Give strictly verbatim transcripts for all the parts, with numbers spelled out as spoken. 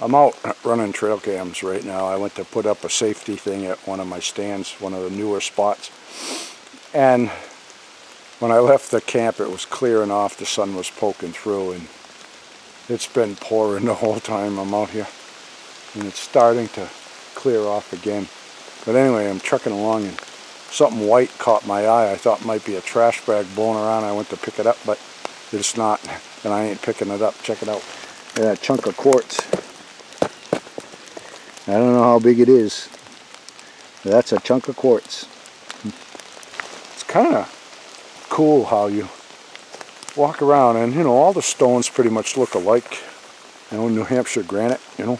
I'm out running trail cams right now. I went to put up a safety thing at one of my stands, one of the newer spots. And when I left the camp, it was clearing off. The sun was poking through, and it's been pouring the whole time I'm out here. And it's starting to clear off again. But anyway, I'm trucking along, and something white caught my eye. I thought it might be a trash bag blowing around. I went to pick it up, but it's not. And I ain't picking it up. Check it out. Look at that chunk of quartz. I don't know how big it is. That's a chunk of quartz. It's kind of cool how you walk around, and you know, all the stones pretty much look alike. You know, New Hampshire granite, you know.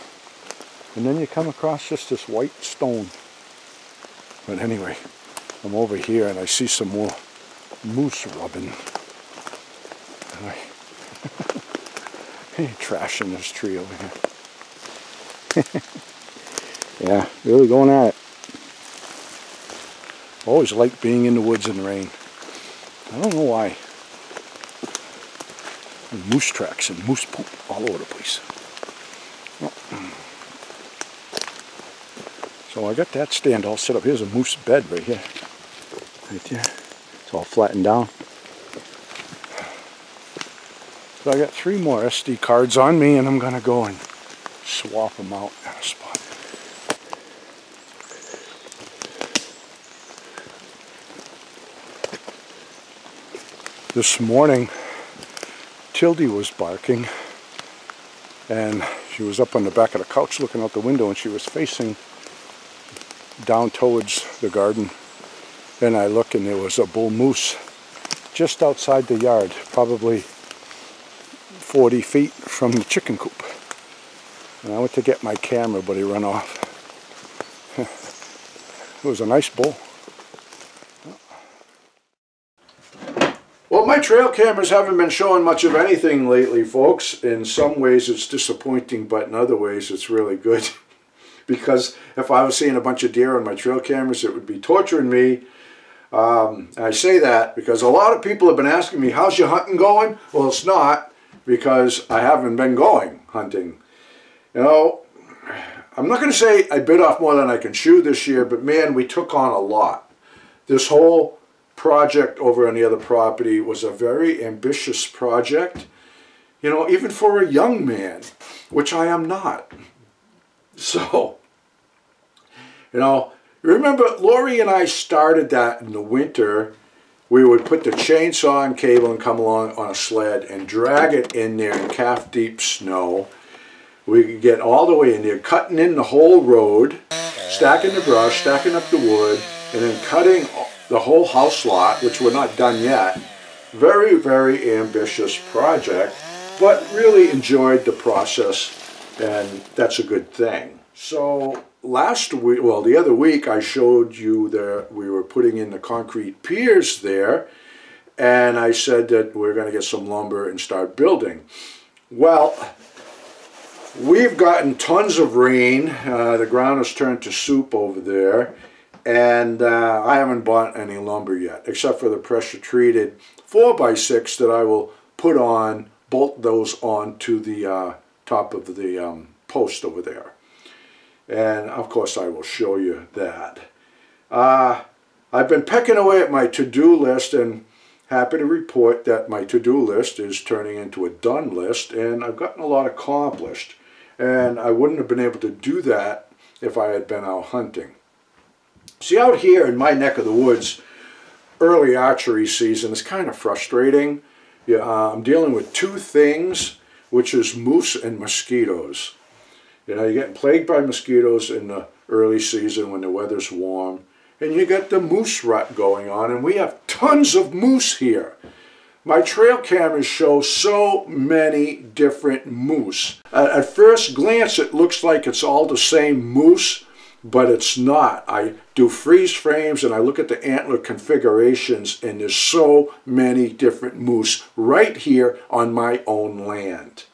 And then you come across just this white stone. But anyway, I'm over here and I see some more moose rubbing. And I ain't trashing this tree over here. Yeah, really going at it. Always like being in the woods in the rain. I don't know why. And moose tracks and moose poop all over the place. So I got that stand all set up. Here's a moose bed right here. Right there. It's all flattened down. So I got three more S D cards on me, and I'm going to go and swap them out at a spot. This morning, Tildy was barking, and she was up on the back of the couch looking out the window, and she was facing down towards the garden. And I look, and there was a bull moose just outside the yard, probably forty feet from the chicken coop. And I went to get my camera, but he ran off. It was a nice bull. Well, my trail cameras haven't been showing much of anything lately, folks. In some ways it's disappointing, but in other ways it's really good. Because if I was seeing a bunch of deer on my trail cameras, it would be torturing me. Um, I say that because a lot of people have been asking me, how's your hunting going? Well, it's not, because I haven't been going hunting. You know, I'm not going to say I bit off more than I can chew this year, but man, we took on a lot. This whole project over on the other property was a very ambitious project, you know, even for a young man, which I am not. So, you know, remember Lori and I started that in the winter. We would put the chainsaw and cable and come along on a sled and drag it in there in calf deep snow. We could get all the way in there, cutting in the whole road, stacking the brush, stacking up the wood, and then cutting the whole house lot, which we're not done yet. Very, very ambitious project, but really enjoyed the process, and that's a good thing. So last week, well, the other week, I showed you that we were putting in the concrete piers there, and I said that we're going to get some lumber and start building. Well, we've gotten tons of rain. Uh, the ground has turned to soup over there. And uh, I haven't bought any lumber yet, except for the pressure-treated four by six that I will put on, bolt those on to the uh, top of the um, post over there. And, of course, I will show you that. Uh, I've been pecking away at my to-do list, and happy to report that my to-do list is turning into a done list, and I've gotten a lot accomplished. And I wouldn't have been able to do that if I had been out hunting. See, out here in my neck of the woods, early archery season is kind of frustrating. Yeah, uh, I'm dealing with two things, which is moose and mosquitoes. You know, you're getting plagued by mosquitoes in the early season when the weather's warm. And you got the moose rut going on, and we have tons of moose here. My trail cameras show so many different moose. At, at first glance, it looks like it's all the same moose, but it's not. I do freeze frames and I look at the antler configurations, and there's so many different moose right here on my own land.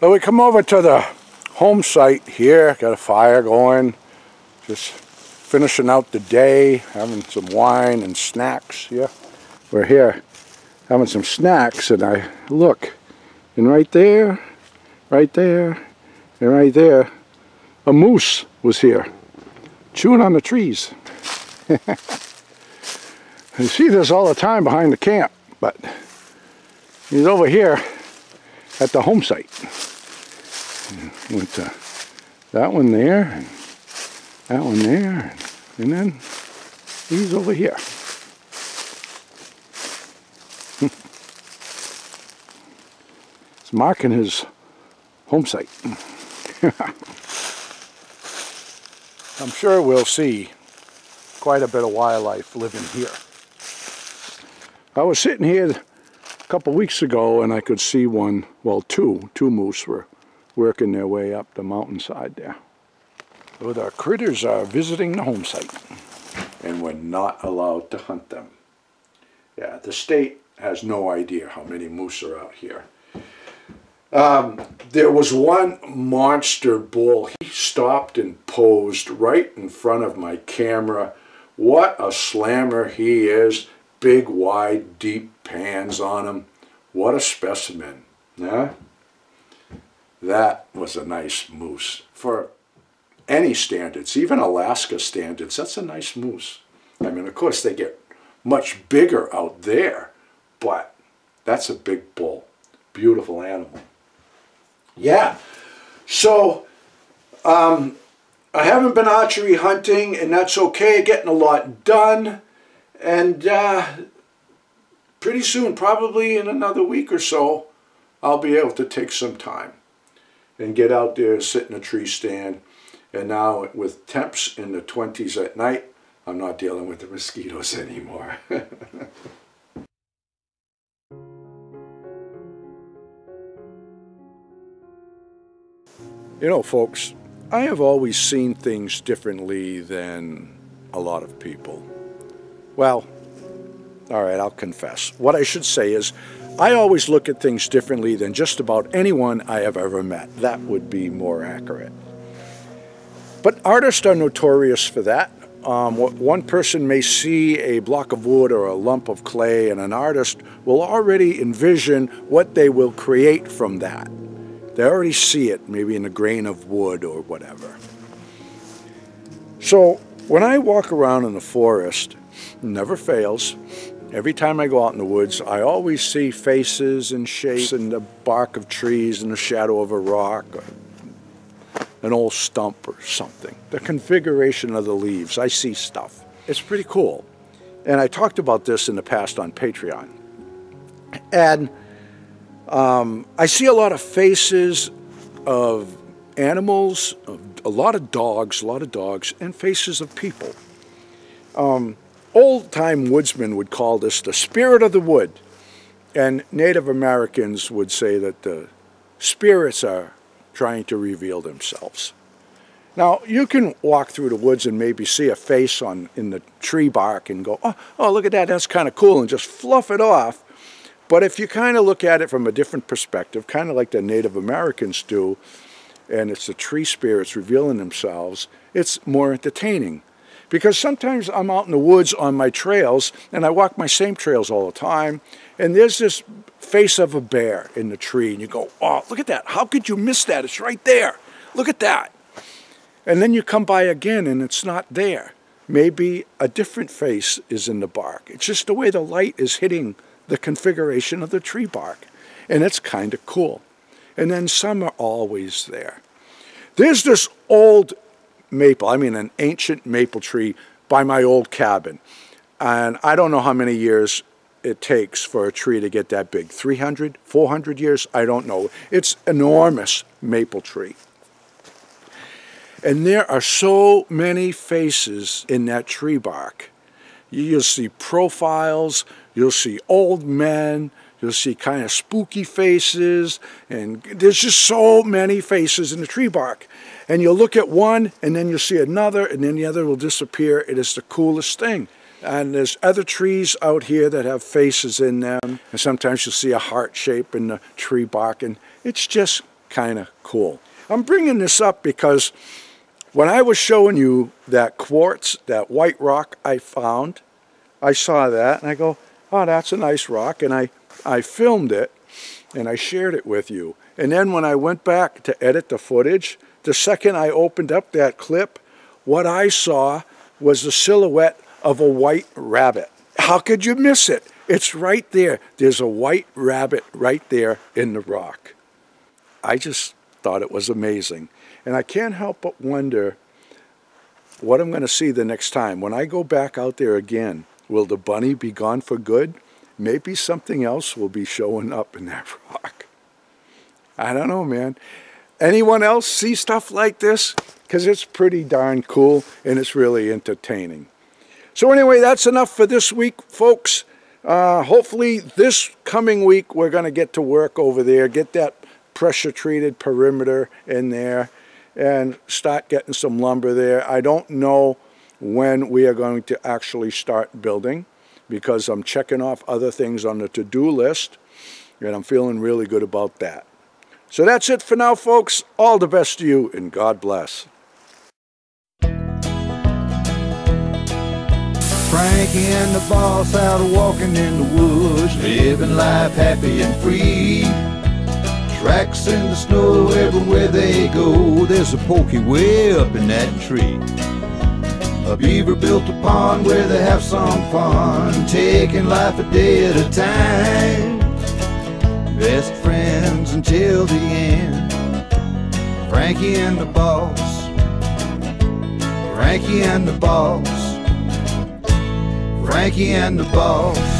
So we come over to the home site here, got a fire going, just finishing out the day, having some wine and snacks. Yeah, we're here having some snacks, and I look, and right there, right there, and right there, a moose was here, chewing on the trees. You see this all the time behind the camp, but he's over here at the home site. Went to that one there, and that one there, and then he's over here. It's marking his home site. I'm sure we'll see quite a bit of wildlife living here. I was sitting here a couple weeks ago and I could see one, well two, two moose were working their way up the mountainside there. But our critters are visiting the home site and we're not allowed to hunt them. Yeah, the state has no idea how many moose are out here. Um, there was one monster bull. He stopped and posed right in front of my camera. What a slammer he is. Big, wide, deep pans on him. What a specimen. Yeah? That was a nice moose. For any standards, even Alaska standards, that's a nice moose. I mean, of course, they get much bigger out there, but that's a big bull. Beautiful animal. Yeah, so um, I haven't been archery hunting, and that's okay, getting a lot done, and uh, pretty soon, probably in another week or so, I'll be able to take some time and get out there, sit in a tree stand, and now with temps in the twenties at night, I'm not dealing with the mosquitoes anymore. You know, folks, I have always seen things differently than a lot of people. Well, all right, I'll confess. What I should say is I always look at things differently than just about anyone I have ever met. That would be more accurate. But artists are notorious for that. Um, one person may see a block of wood or a lump of clay, and an artist will already envision what they will create from that. They already see it, maybe in a grain of wood or whatever. So when I walk around in the forest, it never fails. Every time I go out in the woods, I always see faces and shapes and the bark of trees and the shadow of a rock, or an old stump or something. The configuration of the leaves, I see stuff. It's pretty cool. And I talked about this in the past on Patreon. And Um, I see a lot of faces of animals, a lot of dogs, a lot of dogs, and faces of people. Um, old-time woodsmen would call this the spirit of the wood, and Native Americans would say that the spirits are trying to reveal themselves. Now, you can walk through the woods and maybe see a face on in the tree bark and go, oh, oh look at that, that's kind of cool, and just fluff it off. But if you kind of look at it from a different perspective, kind of like the Native Americans do, and it's the tree spirits revealing themselves, it's more entertaining. Because sometimes I'm out in the woods on my trails, and I walk my same trails all the time, and there's this face of a bear in the tree, and you go, oh, look at that. How could you miss that? It's right there. Look at that. And then you come by again, and it's not there. Maybe a different face is in the bark. It's just the way the light is hitting the configuration of the tree bark, and it's kind of cool. And then some are always there. There's this old maple, I mean an ancient maple tree by my old cabin, and I don't know how many years it takes for a tree to get that big, three hundred, four hundred years, I don't know. It's enormous maple tree. And there are so many faces in that tree bark. You'll see profiles, you'll see old men, you'll see kind of spooky faces, and there's just so many faces in the tree bark. And you'll look at one, and then you'll see another, and then the other will disappear. It is the coolest thing. And there's other trees out here that have faces in them, and sometimes you'll see a heart shape in the tree bark, and it's just kind of cool. I'm bringing this up because when I was showing you that quartz, that white rock I found, I saw that and I go, oh, that's a nice rock. And I, I filmed it and I shared it with you. And then when I went back to edit the footage, the second I opened up that clip, what I saw was the silhouette of a white rabbit. How could you miss it? It's right there. There's a white rabbit right there in the rock. I just thought it was amazing. And I can't help but wonder what I'm going to see the next time. When I go back out there again, will the bunny be gone for good? Maybe something else will be showing up in that rock. I don't know, man. Anyone else see stuff like this? Because it's pretty darn cool and it's really entertaining. So anyway, that's enough for this week, folks. Uh, hopefully this coming week we're going to get to work over there, get that pressure-treated perimeter in there and start getting some lumber there. I don't know when we are going to actually start building because I'm checking off other things on the to-do list and I'm feeling really good about that. So that's it for now, folks. All the best to you and God bless. Frankie and the Boss out walking in the woods, living life happy and free. Tracks in the snow everywhere they go, there's a pokey way up in that tree. A beaver built a pond where they have some fun, taking life a day at a time. Best friends until the end, Frankie and the Boss, Frankie and the Boss, Frankie and the Boss.